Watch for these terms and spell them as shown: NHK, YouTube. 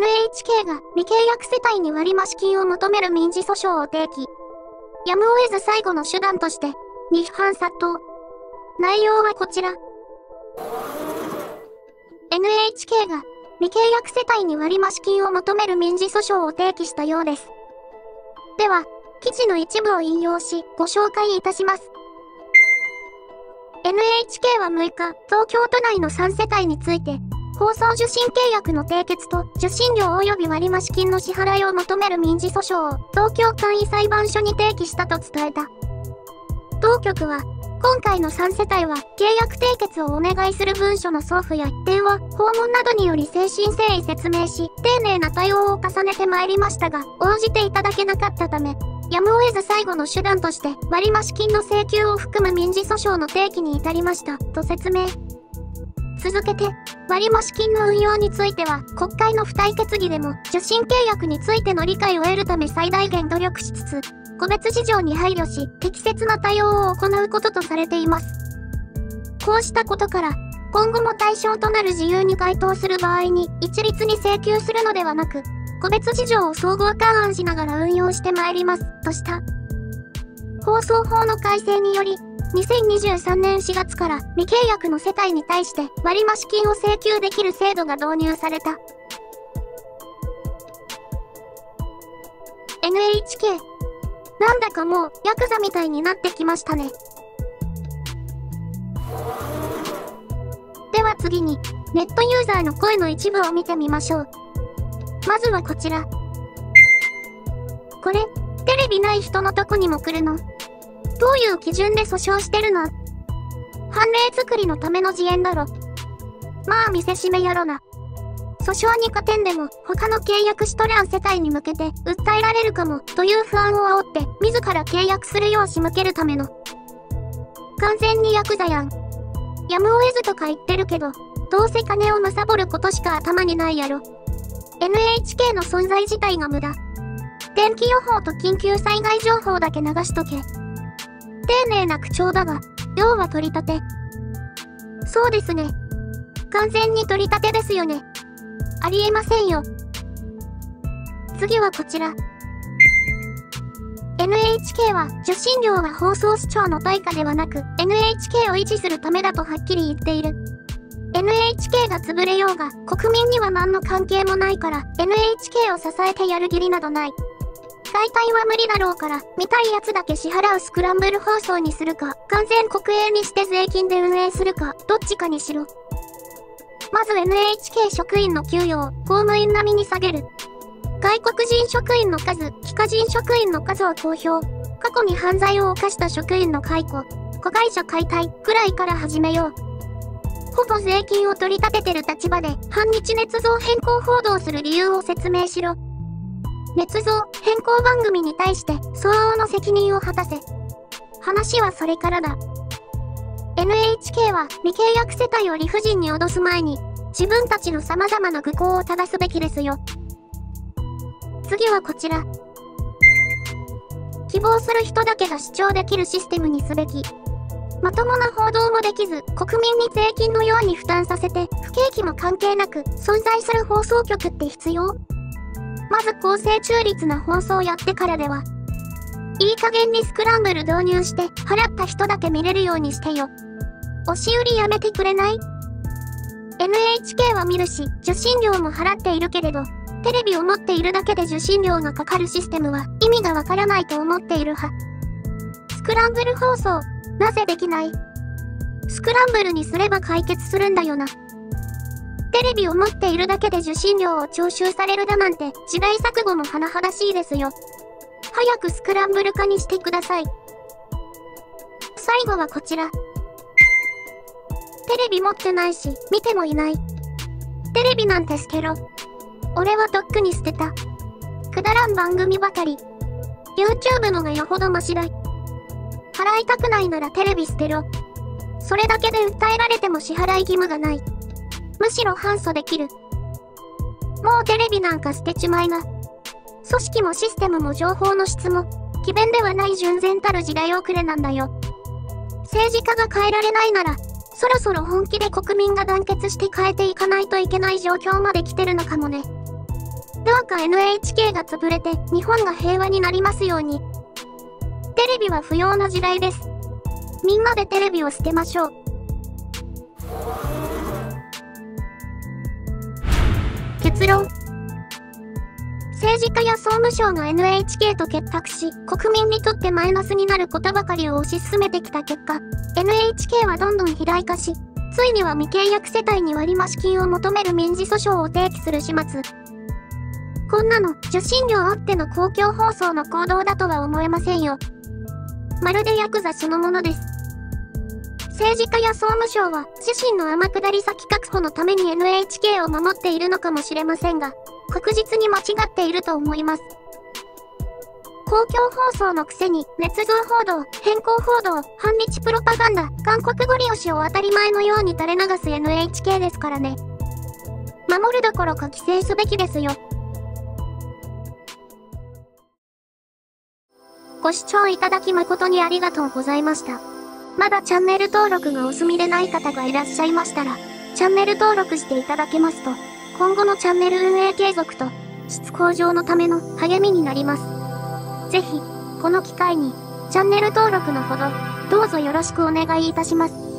NHK が未契約世帯に割増金を求める民事訴訟を提起。やむを得ず最後の手段として、に批判殺到。内容はこちら。NHK が未契約世帯に割増金を求める民事訴訟を提起したようです。では、記事の一部を引用し、ご紹介いたします。NHK は6日、東京都内の3世帯について、放送受信契約の締結と受信料及び割増金の支払いを求める民事訴訟を東京簡易裁判所に提起したと伝えた。当局は、今回の3世帯は契約締結をお願いする文書の送付や電話、訪問などにより誠心誠意説明し、丁寧な対応を重ねてまいりましたが、応じていただけなかったため、やむを得ず最後の手段として割増金の請求を含む民事訴訟の提起に至りました、と説明。続けて、割増金の運用については、国会の付帯決議でも、受信契約についての理解を得るため最大限努力しつつ、個別事情に配慮し、適切な対応を行うこととされています。こうしたことから、今後も対象となる事由に該当する場合に、一律に請求するのではなく、個別事情を総合勘案しながら運用してまいります、とした。放送法の改正により、2023年4月から未契約の世帯に対して割増金を請求できる制度が導入された。NHK、なんだかもうヤクザみたいになってきましたね。では次に、ネットユーザーの声の一部を見てみましょう。まずはこちら。これ、テレビない人のとこにも来るの？どういう基準で訴訟してるの？判例作りのための自演だろ。まあ見せしめやろな。訴訟に勝てんでも他の契約しとらん世帯に向けて訴えられるかもという不安を煽って自ら契約するよう仕向けるための。完全にヤクザやん。やむを得ずとか言ってるけど、どうせ金を貪ることしか頭にないやろ。NHK の存在自体が無駄。天気予報と緊急災害情報だけ流しとけ。丁寧な口調だが、要は取り立て。そうですね。完全に取り立てですよね。ありえませんよ。次はこちら。NHK は受信料は放送視聴の対価ではなく NHK を維持するためだとはっきり言っている。NHK が潰れようが国民には何の関係もないから NHK を支えてやる義理などない。代替は無理だろうから、見たいやつだけ支払うスクランブル放送にするか、完全国営にして税金で運営するか、どっちかにしろ。まず NHK 職員の給与を公務員並みに下げる。外国人職員の数、非課人職員の数を公表。過去に犯罪を犯した職員の解雇、子会社解体くらいから始めよう。ほぼ税金を取り立ててる立場で、反日捏造変更報道する理由を説明しろ。捏造、変更番組に対して相応の責任を果たせ。話はそれからだ。NHK は未契約世帯を理不尽に脅す前に、自分たちの様々な愚行を正すべきですよ。次はこちら。希望する人だけが主張できるシステムにすべき。まともな報道もできず、国民に税金のように負担させて、不景気も関係なく、存在する放送局って必要？まず公正中立な放送をやってからでは。いい加減にスクランブル導入して、払った人だけ見れるようにしてよ。押し売りやめてくれない？ NHK は見るし、受信料も払っているけれど、テレビを持っているだけで受信料がかかるシステムは意味がわからないと思っている派。スクランブル放送、なぜできない？スクランブルにすれば解決するんだよな。テレビを持っているだけで受信料を徴収されるだなんて時代錯誤も甚だしいですよ。早くスクランブル化にしてください。最後はこちら。テレビ持ってないし、見てもいない。テレビなんて捨てろ。俺はとっくに捨てた。くだらん番組ばかり。YouTube のがよほどマシだい。払いたくないならテレビ捨てろ。それだけで訴えられても支払い義務がない。むしろ反訴できる。もうテレビなんか捨てちまいな。組織もシステムも情報の質も、詭弁ではない純然たる時代遅れなんだよ。政治家が変えられないなら、そろそろ本気で国民が団結して変えていかないといけない状況まで来てるのかもね。どうか NHK が潰れて日本が平和になりますように。テレビは不要な時代です。みんなでテレビを捨てましょう。結論。政治家や総務省が NHK と結託し、国民にとってマイナスになることばかりを推し進めてきた結果、NHK はどんどん肥大化し、ついには未契約世帯に割増金を求める民事訴訟を提起する始末。こんなの、受信料あっての公共放送の行動だとは思えませんよ。まるでヤクザそのものです。政治家や総務省は自身の天下り先確保のために NHK を守っているのかもしれませんが、確実に間違っていると思います。公共放送のくせに、捏造報道、偏向報道、反日プロパガンダ、韓国語利用しを当たり前のように垂れ流す NHK ですからね。守るどころか規制すべきですよ。ご視聴いただき誠にありがとうございました。まだチャンネル登録がお済みでない方がいらっしゃいましたら、チャンネル登録していただけますと、今後のチャンネル運営継続と、質向上のための励みになります。ぜひ、この機会に、チャンネル登録のほど、どうぞよろしくお願いいたします。